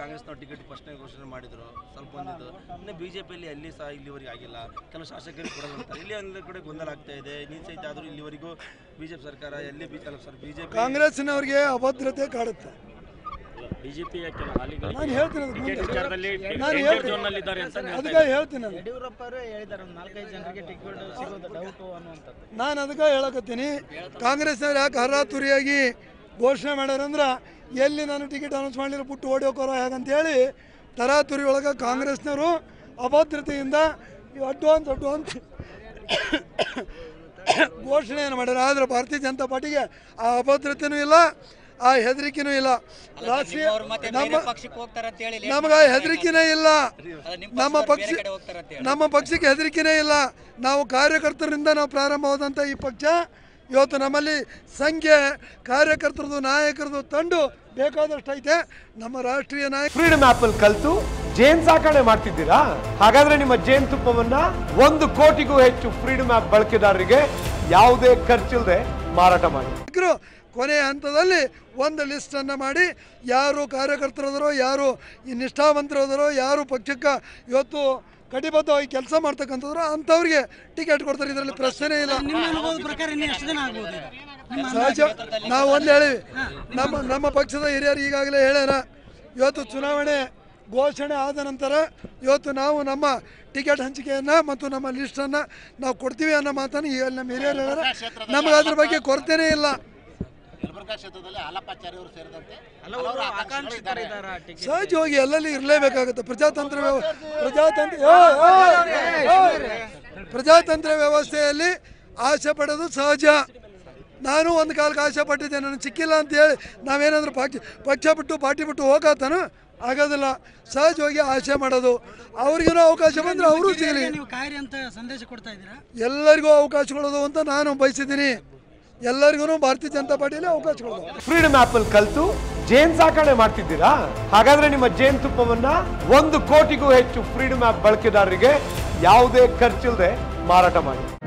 ಕಾಂಗ್ರೆಸ್ ನ ticket first ನೇ ಘೋಷಣೆ ಮಾಡಿದ್ರು ಸ್ವಲ್ಪ ಬಂದಿದ್ದು ಇನ್ನು ಬಿಜೆಪಿ ಅಲ್ಲಿ ಅಲ್ಲಿ ಸಹ ಇಲ್ಲಿವರೆಗೆ ಆಗಿಲ್ಲ ಕೆಲವು ಶಾಸಕರಿಗೆ ಕೊಡಲ್ಲ ಅಂತ ಇಲ್ಲಿ ಒಂದು ಕಡೆ ಗೊಂದಲ ಆಗ್ತಾ ಇದೆ ನೀನ್ ಸಹಿತ ಆದರೂ ಇಲ್ಲಿವರೆಗೂ ಬಿಜೆಪಿ ಸರ್ಕಾರ ಎಲ್ಲಿ ಬಿಜೆಪಿ ಸರ್ ಬಿಜೆಪಿ ಕಾಂಗ್ರೆಸ್ನವರಿಗೆ ಅಭದ್ರತೆ ಕಾಡುತ್ತೆ ಬಿಜೆಪಿಯ ಕೆಲ ಹಾಲಿಗಳು ನಾನು ಹೇಳ್ತೀನಿ ಟಿಕೆಟ್ ವಿಚಾರದಲ್ಲಿ ಡೆಂಜರ್ ಝೋನ್ ನಲ್ಲಿ ಇದ್ದಾರೆ ಅಂತ ಅದಕ್ಕೆ ಹೇಳ್ತೀನಿ ನಾನು ಯಡಿಯೂರಪ್ಪ ಅವರು ಹೇಳಿದರು 4-5 ಜನರಿಗೆ ಟಿಕೆಟ್ ಸಿಗೋದು ಡೌಟ್ ಅನ್ನುವಂತದ್ದು ನಾನು ಅದಕ್ಕೆ ಹೇಳಕತ್ತೀನಿ ಕಾಂಗ್ರೆಸ್ನವರು ಯಾಕೆ ಹರಾತುರಿಯಾಗಿ ಘೋಷಣೆ ಮಾಡ್ಯಾರಂದ್ರೆ ಎಲ್ಲಿ ನಾನು ಟಿಕೆಟ್ ಅನೌನ್ಸ್ ಮಾಡಲಿಲ್ಲ ಬಿಟ್ಟು ಓಡಿ ಹೋಗೋರು ಹೇಗಂತೇಳಿ ತರಾತುರಿ ಒಳಗೆ ಕಾಂಗ್ರೆಸ್ನವರು ಅಭದ್ರತೆಯಿಂದ ಅಡ್ವಾನ್ಸ್ ಅಡ್ವಾನ್ಸ್ ಘೋಷಣೆಯನ್ನು ಮಾಡ್ಯಾರ. ಆದರೆ ಭಾರತೀಯ ಜನತಾ ಪಾರ್ಟಿಗೆ ಆ ಅಭದ್ರತೆಯೂ ಇಲ್ಲ, ಆ ಹೆದರಿಕೆಯೂ ಇಲ್ಲ. ರಾಷ್ಟ್ರೀಯ ನಮಗೆ ಹೆದರಿಕೆನೇ ಇಲ್ಲ, ನಮ್ಮ ಪಕ್ಷಕ್ಕೆ ಹೆದರಿಕೆನೇ ಇಲ್ಲ. ನಾವು ಕಾರ್ಯಕರ್ತರಿಂದ ನಾವು ಪ್ರಾರಂಭವಾದಂಥ ಈ ಪಕ್ಷ ಇವತ್ತು ನಮ್ಮಲ್ಲಿ ಸಂಖ್ಯೆ ಕಾರ್ಯಕರ್ತರದು ನಾಯಕರದು ತಂಡು ಬೇಕಾದಷ್ಟು ಐತೆ. ನಮ್ಮ ರಾಷ್ಟ್ರೀಯ ನಾಯಕ ಫ್ರೀಡಮ್ ಆಪ್ ಅಲ್ಲಿ ಕಲಿತು ಜೇನ್ ಸಾಕಣೆ ಮಾಡ್ತಿದ್ದೀರಾ? ಹಾಗಾದ್ರೆ ನಿಮ್ಮ ಜೇನ್ ತುಪ್ಪವನ್ನ 1 ಕೋಟಿಗೂ ಹೆಚ್ಚು ಫ್ರೀಡಮ್ ಆಪ್ ಬಳಕೆದಾರರಿಗೆ ಯಾವುದೇ ಖರ್ಚಿಲ್ಲದೆ ಮಾರಾಟ ಮಾಡಿ. ಕೊನೆಯ ಹಂತದಲ್ಲಿ ಒಂದು ಲಿಸ್ಟನ್ನು ಮಾಡಿ ಯಾರು ಕಾರ್ಯಕರ್ತರದರೋ, ಯಾರು ಈ ನಿಷ್ಠಾವಂತರದರೋ, ಯಾರು ಪಕ್ಷಕ್ಕೆ ಇವತ್ತು ಕಟಿಬದ್ಧವಾಗಿ ಕೆಲಸ ಮಾಡ್ತಕ್ಕಂಥದ್ರು ಅಂಥವ್ರಿಗೆ ಟಿಕೆಟ್ ಕೊಡ್ತಾರೆ. ಇದರಲ್ಲಿ ಪ್ರಶ್ನೆ ಇಲ್ಲ. ಸಹಜ ನಾವು ಒಂದು ಹೇಳಿವಿ, ನಮ್ಮ ಪಕ್ಷದ ಹಿರಿಯರು ಈಗಾಗಲೇ ಹೇಳ್ಯಾರ. ಇವತ್ತು ಚುನಾವಣೆ ಘೋಷಣೆ ಆದ ನಂತರ ಇವತ್ತು ನಾವು ನಮ್ಮ ಟಿಕೆಟ್ ಹಂಚಿಕೆಯನ್ನು ಮತ್ತು ನಮ್ಮ ಲಿಸ್ಟನ್ನು ನಾವು ಕೊಡ್ತೀವಿ ಅನ್ನೋ ಮಾತನ್ನು ಈಗ ನಮ್ಮ ಹಿರಿಯರು ಹೇಳ್ಯಾರ. ನಮಗೆ ಅದ್ರ ಬಗ್ಗೆ ಕೊರತೆನೇ ಇಲ್ಲ. ಸಹಜವಾಗಿ ಎಲ್ಲಲ್ಲಿ ಇರಲೇಬೇಕಾಗುತ್ತೆ. ಪ್ರಜಾತಂತ್ರ ವ್ಯವಸ್ಥೆಯಲ್ಲಿ ಆಸೆ ಪಡೋದು ಸಹಜ. ನಾನು ಒಂದು ಕಾಲಕ್ಕೆ ಆಸೆ ಪಟ್ಟಿದ್ದೆ, ನನಗೆ ಸಿಕ್ಕಿಲ್ಲ ಅಂತ ಹೇಳಿ ನಾವೇನಾದರೂ ಪಕ್ಷ ಬಿಟ್ಟು ಪಾರ್ಟಿ ಬಿಟ್ಟು ಹೋಗತಾನು ಆಗೋದಿಲ್ಲ. ಸಹಜವಾಗಿ ಆಸೆ ಮಾಡೋದು. ಅವ್ರಿಗೂ ಅವಕಾಶ ಬಂದರೆ ಅವರು ಸಿಗಲಿ. ಎಲ್ಲರಿಗೂ ಅವಕಾಶ ಕೊಡೋದು ಅಂತ ನಾನು ಬಯಸಿದ್ದೀನಿ. ಎಲ್ಲರಿಗೂ ಭಾರತೀಯ ಜನತಾ ಪಾರ್ಟಿಯಲ್ಲಿ ಅವಕಾಶಗಳು. ಫ್ರೀಡಮ್ ಆಪ್ ಅಲ್ಲಿ ಕಲಿತು ಜೇನ್ ಸಾಕಣೆ ಮಾಡ್ತಿದ್ದೀರಾ? ಹಾಗಾದ್ರೆ ನಿಮ್ಮ ಜೇನ್ ತುಪ್ಪವನ್ನ 1 ಕೋಟಿಗೂ ಹೆಚ್ಚು ಫ್ರೀಡಮ್ ಆಪ್ ಬಳಕೆದಾರರಿಗೆ ಯಾವುದೇ ಖರ್ಚಿಲ್ಲದೆ ಮಾರಾಟ ಮಾಡಿ.